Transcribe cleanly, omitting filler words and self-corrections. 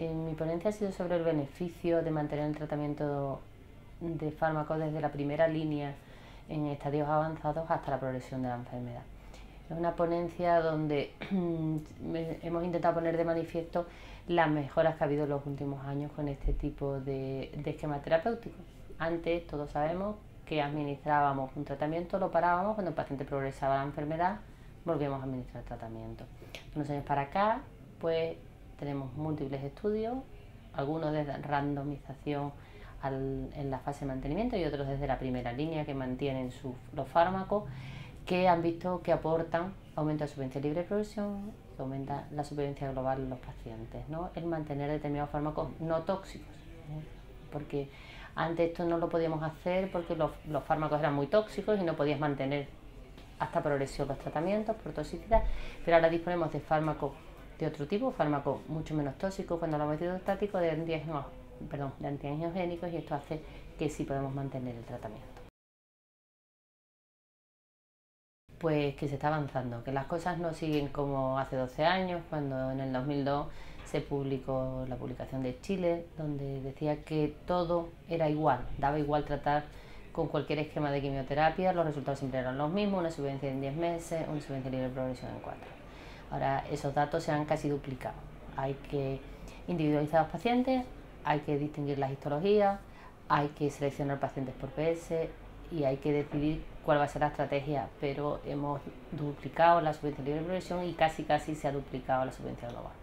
Sí, mi ponencia ha sido sobre el beneficio de mantener el tratamiento de fármacos desde la primera línea en estadios avanzados hasta la progresión de la enfermedad. Es una ponencia donde hemos intentado poner de manifiesto las mejoras que ha habido en los últimos años con este tipo de esquema terapéutico. Antes todos sabemos que administrábamos un tratamiento, lo parábamos, cuando el paciente progresaba la enfermedad volvíamos a administrar tratamiento. De unos años para acá pues tenemos múltiples estudios, algunos de randomización en la fase de mantenimiento y otros desde la primera línea que mantienen los fármacos, que han visto que aportan, aumenta la supervivencia libre de progresión, que aumenta la supervivencia global en los pacientes, ¿no? El mantener determinados fármacos no tóxicos, ¿eh? Porque antes esto no lo podíamos hacer porque los fármacos eran muy tóxicos y no podías mantener hasta progresión los tratamientos por toxicidad, pero ahora disponemos de fármacos de otro tipo, fármacos mucho menos tóxicos, cuando hablamos de hidrostáticos, de antiangiogénicos, y esto hace que sí podemos mantener el tratamiento. Pues que se está avanzando, que las cosas no siguen como hace 12 años, cuando en el 2002 se publicó la publicación de Chile, donde decía que todo era igual, daba igual tratar con cualquier esquema de quimioterapia, los resultados siempre eran los mismos, una supervivencia en 10 meses, una supervivencia libre de progresión en 4. Ahora esos datos se han casi duplicado. Hay que individualizar a los pacientes, hay que distinguir las histologías, hay que seleccionar pacientes por PS y hay que decidir cuál va a ser la estrategia, pero hemos duplicado la supervivencia libre de progresión y casi se ha duplicado la supervivencia global.